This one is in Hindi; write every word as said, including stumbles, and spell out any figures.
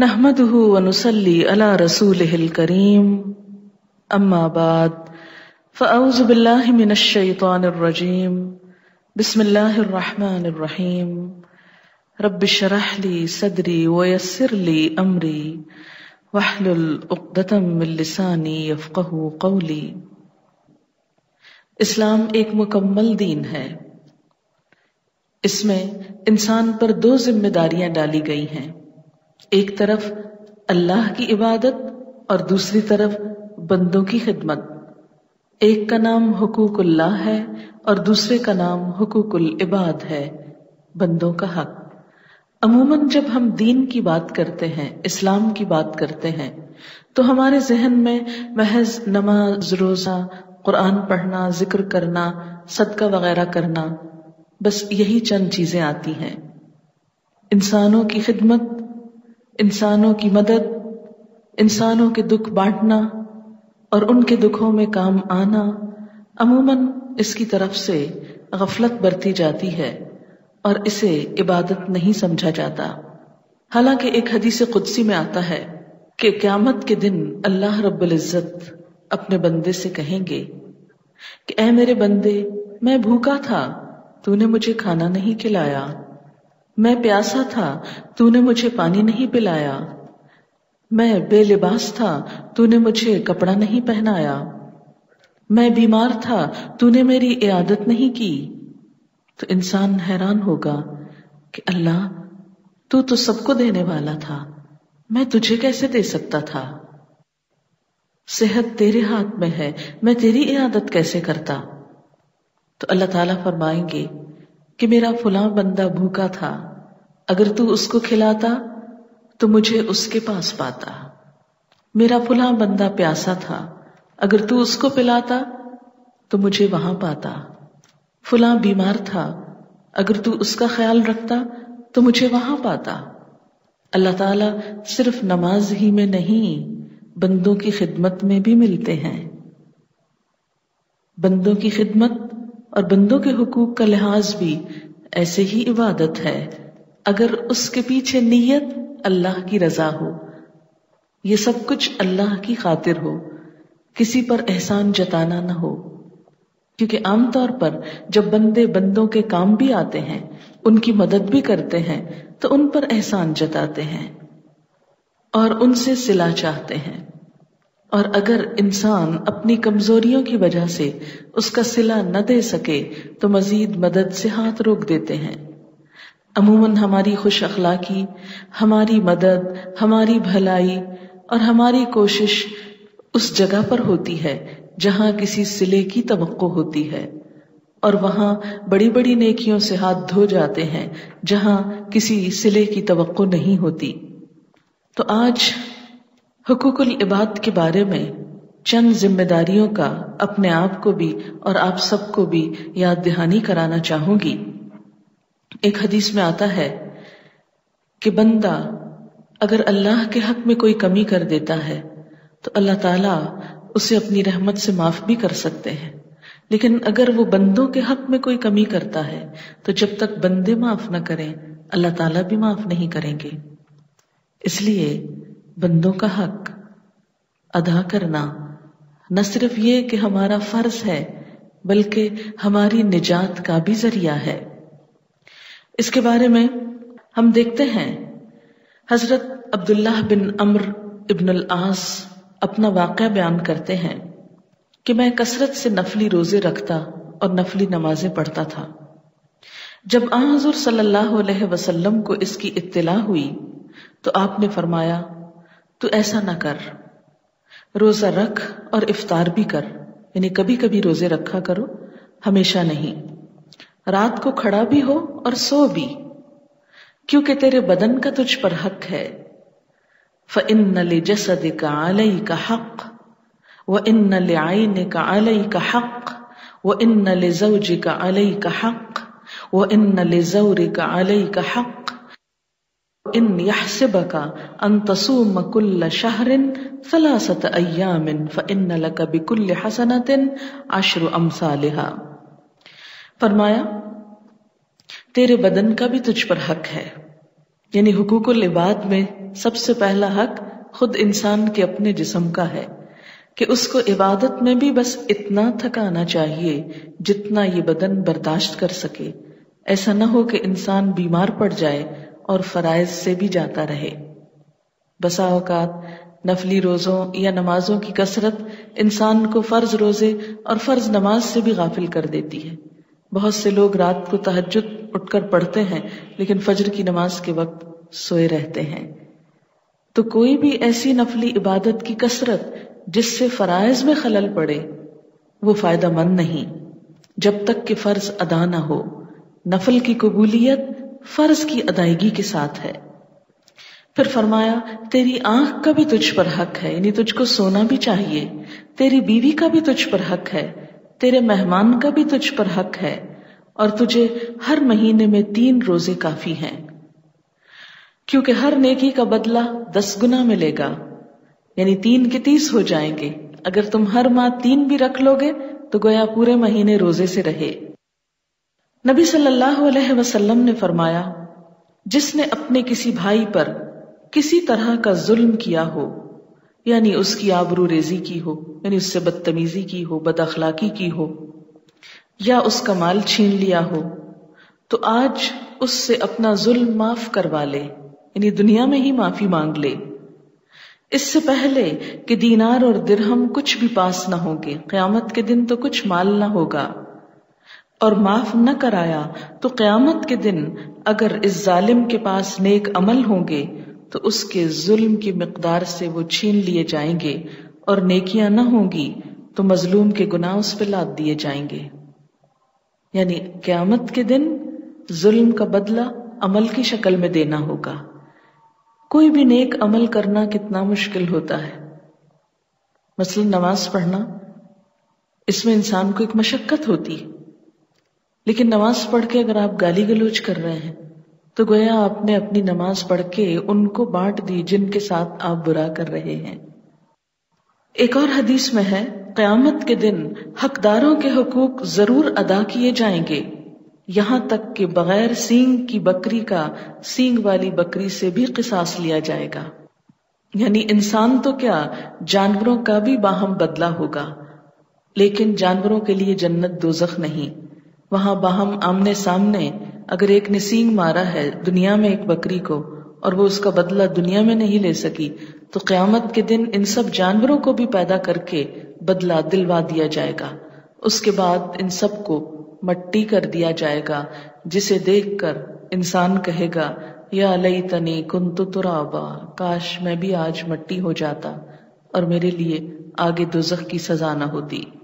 नहमदुहु व नुसल्ली अला रसूलिहिल करीम अम्मा बाद फअऊज़ु बिल्लाहि मिनश शैतानिर रजीम बिस्मिल्लाहिर रहमानिर रहीम रब्बिश्रह ली सदरी व यस्सिर ली अमरी वहलुल उक़्दतम मिन लिसानी यफ़क़हू क़ौली। इस्लाम एक मुकम्मल दीन है। इसमें इंसान पर दो जिम्मेदारियां डाली गई हैं, एक तरफ अल्लाह की इबादत और दूसरी तरफ बंदों की खिदमत। एक का नाम हुकूकुल्लाह है और दूसरे का नाम हुकूकुल इबाद है, बंदों का हक। अमूमन जब हम दीन की बात करते हैं, इस्लाम की बात करते हैं, तो हमारे जहन में महज नमाज, रोजा, कुरान पढ़ना, जिक्र करना, सदका वगैरह करना, बस यही चंद चीजें आती हैं। इंसानों की खिदमत, इंसानों की मदद, इंसानों के दुख बांटना और उनके दुखों में काम आना, अमूमन इसकी तरफ से गफलत बरती जाती है और इसे इबादत नहीं समझा जाता। हालांकि एक हदीस कुदसी में आता है कि क़यामत के दिन अल्लाह रब्बुल इज़्ज़त अपने बंदे से कहेंगे कि ऐ मेरे बंदे, मैं भूखा था, तूने मुझे खाना नहीं खिलाया, मैं प्यासा था, तूने मुझे पानी नहीं पिलाया, मैं बेलिबास था, तूने मुझे कपड़ा नहीं पहनाया, मैं बीमार था, तूने मेरी इयादत नहीं की। तो इंसान हैरान होगा कि अल्लाह, तू तो सबको देने वाला था, मैं तुझे कैसे दे सकता था? सेहत तेरे हाथ में है, मैं तेरी इयादत कैसे करता? तो अल्लाह ताला फरमाएंगे कि मेरा फुलां बंदा भूखा था, अगर तू उसको खिलाता तो मुझे उसके पास पाता, मेरा फुलां बंदा प्यासा था, अगर तू उसको पिलाता तो मुझे वहां पाता, फुलां बीमार था, अगर तू उसका ख्याल रखता तो मुझे वहां पाता। अल्लाह ताला सिर्फ नमाज ही में नहीं, बंदों की खिदमत में भी मिलते हैं। बंदों की खिदमत और बंदों के हुकूक का लिहाज भी ऐसे ही इबादत है, अगर उसके पीछे नीयत अल्लाह की रजा हो, ये सब कुछ अल्लाह की खातिर हो, किसी पर एहसान जताना ना हो। क्योंकि आमतौर पर जब बंदे बंदों के काम भी आते हैं, उनकी मदद भी करते हैं, तो उन पर एहसान जताते हैं और उनसे सिला चाहते हैं। और अगर इंसान अपनी कमजोरियों की वजह से उसका सिला न दे सके तो मजीद मदद से हाथ रोक देते हैं। अमूमन हमारी खुश अखलाकी, हमारी मदद, हमारी भलाई और हमारी कोशिश उस जगह पर होती है जहां किसी सिले की तवक्को होती है, और वहां बड़ी बड़ी नेकियों से हाथ धो जाते हैं जहां किसी सिले की तवक्को नहीं होती। तो आज हुकूकुल इबाद के बारे में चंद जिम्मेदारियों का अपने आप को भी और आप सबको भी याद दहानी कराना चाहूंगी। एक हदीस में आता है कि बंदा अगर अल्लाह के हक में कोई कमी कर देता है तो अल्लाह ताला उसे अपनी रहमत से माफ भी कर सकते हैं, लेकिन अगर वो बंदों के हक में कोई कमी करता है तो जब तक बंदे माफ न करें, अल्लाह ताला भी माफ नहीं करेंगे। इसलिए बंदों का हक अदा करना न सिर्फ ये कि हमारा फर्ज है, बल्कि हमारी निजात का भी जरिया है। इसके बारे में हम देखते हैं, हजरत अब्दुल्लाह बिन अम्र इब्न अल आस अपना वाक़या बयान करते हैं कि मैं कसरत से नफली रोजे रखता और नफली नमाजें पढ़ता था। जब आ हजूर सल्लल्लाहु अलैहि वसल्लम को इसकी इत्तला हुई तो आपने फरमाया, तू ऐसा ना कर, रोजा रख और इफ्तार भी कर, यानी कभी कभी रोजे रखा करो, हमेशा नहीं, रात को खड़ा भी हो और सो भी, क्योंकि तेरे बदन का तुझ पर हक है। फ़इन्न लिजसदिक अलैका हक व इन्न लिअयनिका अलैका हक व इन्न लिज़ौजिका अलैका हक व इन्न लिज़ौरिका अलैका हक इन यहसिबका अन तसूम कुल्ल शहरिन सलासत अय्यामिन फ़इन्न लक बिकुल्ल हसनतिन अश्रु अम्सालिहा। फरमाया, तेरे बदन का भी तुझ पर हक है, यानी हुकूकुल इबाद में सबसे पहला हक खुद इंसान के अपने जिस्म का है कि उसको इबादत में भी बस इतना थकाना चाहिए जितना ये बदन बर्दाश्त कर सके। ऐसा ना हो कि इंसान बीमार पड़ जाए और फराइज से भी जाता रहे। बसा औकात नफली रोजों या नमाजों की कसरत इंसान को फर्ज रोजे और फर्ज नमाज से भी गाफिल कर देती है। बहुत से लोग रात को तहज्जुद उठकर पढ़ते हैं लेकिन फजर की नमाज के वक्त सोए रहते हैं। तो कोई भी ऐसी नफली इबादत की कसरत जिससे फराइज में खलल पड़े वो फायदा मंद नहीं, जब तक कि फर्ज अदा ना हो। नफल की कबूलियत फर्ज की अदायगी के साथ है। फिर फरमाया तेरी आंख का भी तुझ पर हक है, यानी तुझको सोना भी चाहिए। तेरी बीवी का भी तुझ पर हक है, तेरे मेहमान का भी तुझ पर हक है, और तुझे हर महीने में तीन रोजे काफी हैं, क्योंकि हर नेकी का बदला दस गुना मिलेगा, यानी तीन के तीस हो जाएंगे। अगर तुम हर माह तीन भी रख लोगे तो गोया पूरे महीने रोजे से रहे। नबी सल्लल्लाहु अलैहि वसल्लम ने फरमाया, जिसने अपने किसी भाई पर किसी तरह का जुल्म किया हो, यानी उसकी आबरू रेजी की हो, यानी उससे बदतमीजी की हो, बदअखलाकी की हो, या उसका माल छीन लिया हो, तो आज उससे अपना जुल्म माफ करवा ले, यानी दुनिया में ही माफी मांग ले, इससे पहले कि दीनार और दिरहम कुछ भी पास ना होंगे। क़यामत के दिन तो कुछ माल ना होगा, और माफ न कराया तो क़यामत के दिन अगर इस जालिम के पास नेक अमल होंगे तो उसके जुल्म की मिकदार से वो छीन लिए जाएंगे, और नेकियां ना होंगी तो मजलूम के गुनाह उस पर लाद दिए जाएंगे। यानी क़यामत के दिन जुल्म का बदला अमल की शक्ल में देना होगा। कोई भी नेक अमल करना कितना मुश्किल होता है। मसलन नमाज पढ़ना, इसमें इंसान को एक मशक्कत होती है, लेकिन नमाज पढ़ के अगर आप गाली गलौज कर रहे हैं तो गोया आपने अपनी नमाज पढ़ के उनको बांट दी जिनके साथ आप बुरा कर रहे हैं। एक और हदीस में है, क़यामत के दिन हकदारों के हुकूक जरूर अदा किए जाएंगे, यहां तक कि बगैर सींग की बकरी का सींग वाली बकरी से भी किसास लिया जाएगा। यानी इंसान तो क्या, जानवरों का भी बाहम बदला होगा, लेकिन जानवरों के लिए जन्नत दोजख नहीं। वहां बाहम आमने सामने अगर एक ने सींग मारा है दुनिया में एक बकरी को और वो उसका बदला दुनिया में नहीं ले सकी, तो क़यामत के दिन इन सब जानवरों को भी पैदा करके बदला दिलवा दिया जाएगा। उसके बाद इन सब को मट्टी कर दिया जाएगा, जिसे देखकर इंसान कहेगा या लैतनी कुन्तु तुराबा, काश मैं भी आज मट्टी हो जाता और मेरे लिए आगे दोज़ख की सजा ना होती।